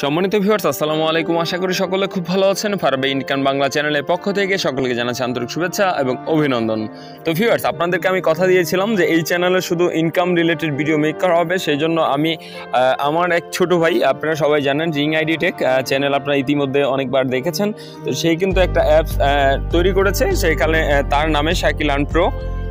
সম্মানিত ভিউয়ার্স, আসসালামু আলাইকুম। আশা করি সকলে খুব ভালো আছেন। ফারবে ইনকাম বাংলা চ্যানেলের পক্ষ থেকে সকলকে জানাচ্ছি আন্তরিক শুভেচ্ছা এবং অভিনন্দন। তো ভিউয়ার্স, আপনাদেরকে আমি কথা দিয়েছিলাম যে এই চ্যানেলে শুধু ইনকাম রিলেটেড ভিডিও মেক করা হবে। সেই জন্য আমি আমার এক ছোট ভাই, আপনারা সবাই জানেন রিং আইডি টেক চ্যানেল আপনারা ইতিমধ্যে অনেকবার দেখেছেন, তো সেই কিন্তু একটা অ্যাপস তৈরি করেছে, সেখানে তার নামে শাকিল আন প্রো।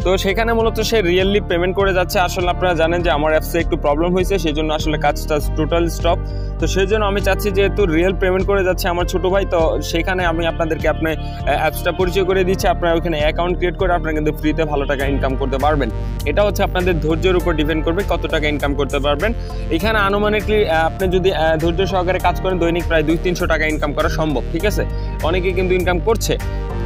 তো সেখানে মূলত সে রিয়েলি পেমেন্ট করে যাচ্ছে। আসলে আপনারা জানেন যে আমার অ্যাপসে একটু প্রবলেম হয়েছে, সেই জন্য আসলে কাজটা টোটাল স্টপ। তো সেই জন্য আমি চাচ্ছি যেহেতু রিয়েল পেমেন্ট করে যাচ্ছে আমার ছোটো ভাই, তো সেখানে আমি আপনাদেরকে আপনার অ্যাপসটা পরিচয় করে দিচ্ছি। আপনারা ওখানে অ্যাকাউন্ট ক্রিয়েট করে আপনারা কিন্তু ফ্রিতে ভালো টাকা ইনকাম করতে পারবেন। এটা হচ্ছে আপনাদের ধৈর্যের উপর ডিপেন্ড করবে কত টাকা ইনকাম করতে পারবেন। এখানে আনুমানিকলি আপনি যদি ধৈর্য সহকারে কাজ করেন দৈনিক প্রায় 200-300 টাকা ইনকাম করা সম্ভব। ঠিক আছে, অনেকে কিন্তু ইনকাম করছে।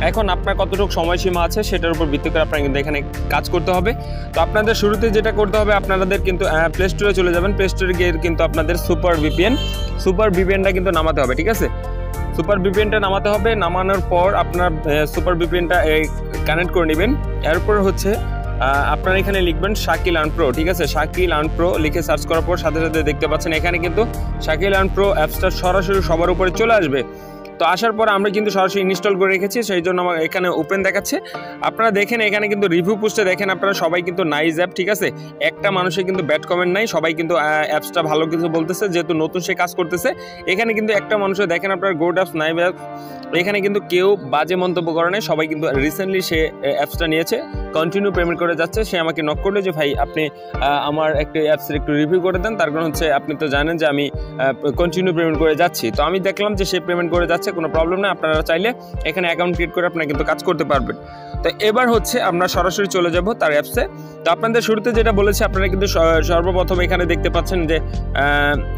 এখন আপনার কতটুকু সময়সীমা আছে সেটার উপর ভিত্তি করে আপনার কিন্তু এখানে কাজ করতে হবে। তো আপনাদের শুরুতে যেটা করতে হবে, আপনাদের কিন্তু প্লে স্টোরে চলে যাবেন। প্লে স্টোরে গিয়ে কিন্তু আপনাদের সুপার ভিপিএনটা কিন্তু নামাতে হবে। ঠিক আছে, সুপার ভিপিএনটা নামাতে হবে। নামানোর পর আপনার সুপার ভিপিএনটা কানেক্ট করে নেবেন। এরপর হচ্ছে আপনারা এখানে লিখবেন শাকিল আন প্রো। ঠিক আছে, শাকিল আন প্রো লিখে সার্চ করার পর সাথে সাথে দেখতে পাচ্ছেন এখানে কিন্তু শাকিল আন প্রো অ্যাপসটা সরাসরি সবার উপরে চলে আসবে। তো আসার পর আমরা কিন্তু সরাসরি ইনস্টল করে রেখেছি, সেই জন্য আমার এখানে ওপেন দেখাচ্ছে। আপনারা দেখেন এখানে কিন্তু রিভিউ পোস্টে দেখেন আপনারা সবাই কিন্তু নাইস অ্যাপ। ঠিক আছে, একটা মানুষের কিন্তু ব্যাড কমেন্ট নাই, সবাই কিন্তু অ্যাপসটা ভালো কিছু বলতেছে, যেহেতু নতুন সে কাজ করতেছে। এখানে কিন্তু একটা মানুষের দেখেন আপনার গুড অ্যাপস নাইস অ্যাপ, এখানে কিন্তু কেউ বাজে মন্তব্য করে নাই। সবাই কিন্তু রিসেন্টলি সে অ্যাপসটা নিয়েছে, কন্টিনিউ পেমেন্ট করে যাচ্ছে। সে আমাকে নক করলো যে ভাই আপনি আমার একটা অ্যাপসের একটু রিভিউ করে দেন, তার কারণ হচ্ছে আপনি তো জানেন যে আমি কন্টিনিউ পেমেন্ট করে যাচ্ছি। তো আমি দেখলাম যে সে পেমেন্ট করে যাচ্ছে, কোনো প্রবলেম না। আপনারা চাইলে এখানে অ্যাকাউন্ট ক্রিয়েট করে আপনারা কিন্তু কাজ করতে পারবেন। তো এবার হচ্ছে আমরা সরাসরি চলে যাব তার অ্যাপসে। তো আপনাদের শুরুতে যেটা বলেছি, আপনারা কিন্তু সর্বপ্রথম এখানে দেখতে পাচ্ছেন যে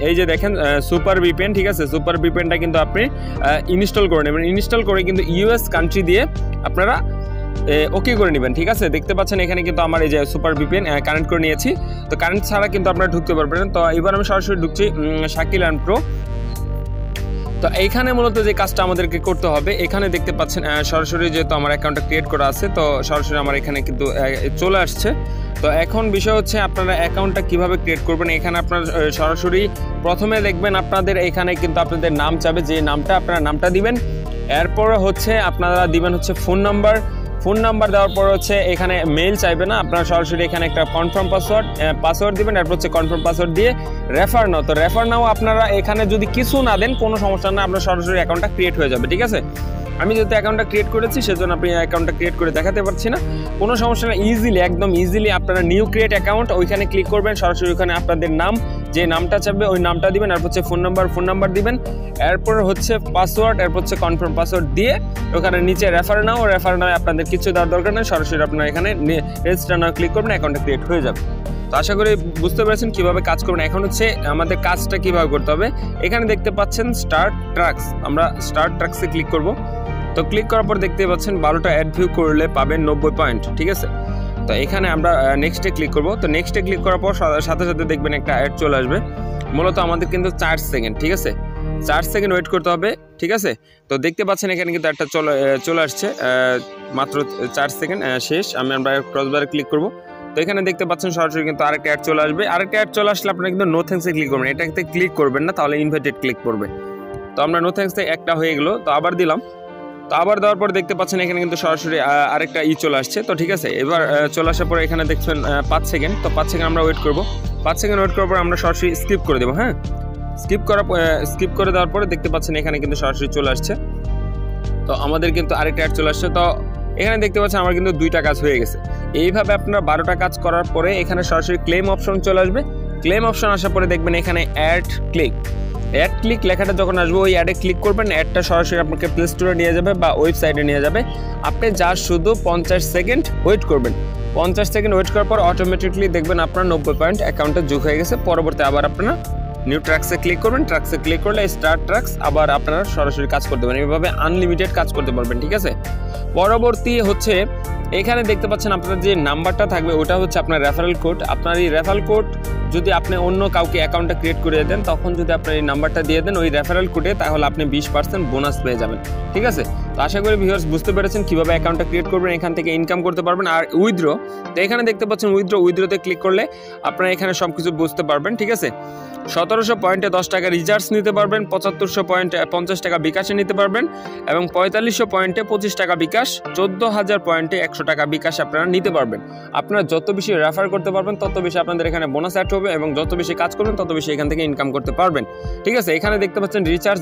এই যে দেখেন সুপার ভিপিএন। ঠিক আছে, সুপার ভিপিএনটা কিন্তু আপনি ইনস্টল করে নেবেন। ইনস্টল করে কিন্তু ইউএস কান্ট্রি দিয়ে আপনারা ওকে করে নেবেন। ঠিক আছে, দেখতে পাচ্ছেন এখানে কিন্তু আমার এই যে সুপার ভিপিএন কানেক্ট করে নিয়েছি। তো কারেন্ট ছাড়া কিন্তু আপনারা ঢুকতে পারবেন। তো এবার আমি সরাসরি ঢুকছি শাকিল আন প্রো। তো এইখানে মূলত যে কাজটা আমাদেরকে করতে হবে, এখানে দেখতে পাচ্ছেন সরাসরি যেহেতু আমার অ্যাকাউন্টটা ক্রিয়েট করা আছে, তো সরাসরি আমার এখানে কিন্তু চলে আসছে। তো এখন বিষয় হচ্ছে আপনারা অ্যাকাউন্টটা কীভাবে ক্রিয়েট করবেন। এখানে আপনার সরাসরি প্রথমে দেখবেন আপনাদের এখানে কিন্তু আপনাদের নাম চাবে, যে নামটা আপনারা নামটা দিবেন। এরপরে হচ্ছে আপনারা দিবেন হচ্ছে ফোন নাম্বার। ফোন নাম্বার দেওয়ার পর হচ্ছে এখানে মেইল চাইবে না, আপনারা সরাসরি এখানে একটা কনফার্ম পাসওয়ার্ড দেবেন। এরপর হচ্ছে কনফার্ম পাসওয়ার্ড দিয়ে রেফার নাও। তো রেফার নাও আপনারা এখানে যদি কিছু না দেন কোনো সমস্যা না, আপনার সরাসরি অ্যাকাউন্টটা ক্রিয়েট হয়ে যাবে। ঠিক আছে, আমি যেহেতু অ্যাকাউন্টটা ক্রিয়েট করেছি সেজন্য আপনি অ্যাকাউন্টটা ক্রিয়েট করে দেখাতে পারছি না, কোনো সমস্যা না। ইজিলি, একদম ইজিলি আপনারা নিউ ক্রিয়েট অ্যাকাউন্ট ওইখানে ক্লিক করবেন। সরাসরি ওখানে আপনাদের নাম, যে নামটা চাইবে ওই নামটা দিবেন। এরপর হচ্ছে ফোন নাম্বার দিবেন। এরপর হচ্ছে পাসওয়ার্ড, এরপর হচ্ছে কনফার্ম পাসওয়ার্ড দিয়ে ওখানে নিচে রেফার নাও আপনাদের কিছু দেওয়ার দরকার নেই। সরাসরি আপনারা এখানে রেজিস্টার নাও ক্লিক করবেন, অ্যাকাউন্টটা ক্রিয়েট হয়ে যাবে। তো আশা করি বুঝতে পেরেছেন কীভাবে কাজ করবেন। এখন হচ্ছে আমাদের কাজটা কীভাবে করতে হবে। এখানে দেখতে পাচ্ছেন স্টার্ট ট্রাক্স, আমরা স্টার্ট ট্রাক্সে ক্লিক করব। তো ক্লিক করার পর দেখতে পাচ্ছেন 12টা অ্যাড ভিউ করলে পাবেন 90 পয়েন্ট। ঠিক আছে, তো এখানে আমরা নেক্সটে ক্লিক করব। তো নেক্সটে ক্লিক করার পর সাথে সাথে দেখবেন একটা অ্যাড চলে আসবে। মূলত আমাদের কিন্তু 4 সেকেন্ড, ঠিক আছে, 4 সেকেন্ড ওয়েট করতে হবে। ঠিক আছে, তো দেখতে পাচ্ছেন এখানে কিন্তু একটা চলে আসছে, মাত্র 4 সেকেন্ড শেষ। আমরা ক্রসবারে ক্লিক করব। তো এখানে দেখতে পাচ্ছেন সরাসরি কিন্তু আরেকটা অ্যাড চলে আসবে। আরেকটা অ্যাড চলে আসলে আপনারা কিন্তু নো থ্যাঙ্কসে ক্লিক করবেন, এটাতে ক্লিক করবেন না, তাহলে ইনভাইটেড ক্লিক করবে। তো আমরা নো থ্যাঙ্কসে একটা হয়ে গেলো, তো আবার দিলাম। তো আবার দেওয়ার পর দেখতে পাচ্ছেন এখানে কিন্তু সরাসরি আরেকটা চলে আসছে। তো ঠিক আছে, এবার চলে আসার পর এখানে দেখছেন 5 সেকেন্ড। তো 5 সেকেন্ড আমরা ওয়েট করব। 5 সেকেন্ড ওয়েট করার পর আমরা সরাসরি স্কিপ করে দেবো। হ্যাঁ, স্কিপ করে দেওয়ার পরে দেখতে পাচ্ছেন এখানে কিন্তু সরাসরি চলে আসছে। তো আমাদের কিন্তু আরেকটা অ্যাড চলে আসছে। তো এখানে দেখতে পাচ্ছেন আমার কিন্তু 2টা কাজ হয়ে গেছে। এইভাবে আপনারা 12টা কাজ করার পরে এখানে সরাসরি ক্লেম অপশন চলে আসবে। ক্লেম অপশন আসার পরে দেখবেন এখানে অ্যাড ক্লিক লেখাটা যখন আসবে ওই অ্যাডে ক্লিক করবেন। অ্যাডটা সরাসরি আপনাকে প্লে স্টোরে নিয়ে যাবে বা ওয়েবসাইটে নিয়ে যাবে। আপনি যা শুধু 50 সেকেন্ড ওয়েট করবেন। 50 সেকেন্ড ওয়েট করার পর অটোমেটিকলি দেখবেন আপনার 90 পয়েন্ট অ্যাকাউন্টে যোগ হয়ে গেছে। পরবর্তী আবার আপনারা নিউ ট্রাক্সে ক্লিক করবেন। ট্রাক্সে ক্লিক করলে স্টার্ট ট্রাক্স, আবার আপনারা সরাসরি কাজ করতে পারবেন। এইভাবে আনলিমিটেড কাজ করতে পারবেন। ঠিক আছে, পরবর্তী হচ্ছে এখানে দেখতে পাচ্ছেন আপনার যে নাম্বারটা থাকবে ওটা হচ্ছে আপনার রেফারেল কোড। আপনার এই রেফারেল কোড যদি আপনি অন্য কাউকে অ্যাকাউন্টটা ক্রিয়েট করে দেন, তখন যদি আপনার এই নাম্বারটা দিয়ে দেন ওই রেফারেল কোডে, তাহলে আপনি 20% বোনাস পেয়ে যাবেন। ঠিক আছে, তো আশা করি ভিউয়ার্স বুঝতে পেরেছেন কীভাবে অ্যাকাউন্টটা ক্রিয়েট করবেন, এখান থেকে ইনকাম করতে পারবেন। আর উইথড্র, তো এখানে দেখতে পাচ্ছেন উইথড্রোতে ক্লিক করলে আপনারা এখানে সব কিছু বুঝতে পারবেন। ঠিক আছে, 1700 পয়েন্টে 10 টাকা রিচার্জ নিতে পারবেন, 7500 পয়েন্টে 50 টাকা বিকাশে নিতে পারবেন এবং 4500 পয়েন্টে 25 টাকা বিকাশ, 14000 পয়েন্টে 100 টাকা বিকাশ আপনারা নিতে পারবেন। আপনারা যত বেশি রেফার করতে পারবেন তত বেশি আপনাদের এখানে বোনাস অ্যাড হবে এবং যত বেশি কাজ করবেন তত বেশি এখান থেকে ইনকাম করতে পারবেন। ঠিক আছে, এখানে দেখতে পাচ্ছেন রিচার্জ,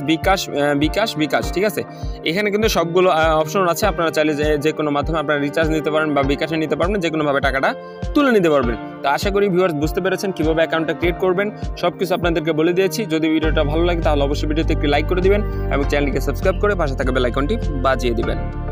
বিকাশ, ঠিক আছে। এখানে কিন্তু সবগুলো অপশন আছে, আপনারা চাইলে যে কোনো মাধ্যমে আপনারা রিচার্জ নিতে পারেন বা বিকাশে নিতে পারবেন, যে কোনোভাবে টাকাটা তুলে নিতে পারবেন। তো আশা করি ভিউয়ার্স বুঝতে পেরেছেন কীভাবে অ্যাকাউন্টটা ক্রিয়েট করবেন, সব কিছু আপনাদেরকে বলে দিয়েছি। যদি ভিডিওটা ভালো লাগে তাহলে অবশ্যই ভিডিওতে একটি লাইক করে দিবেন এবং চ্যানেলকে সাবস্ক্রাইব করে পাশে থাকা বেল আইকনটি বাজিয়ে দিবেন।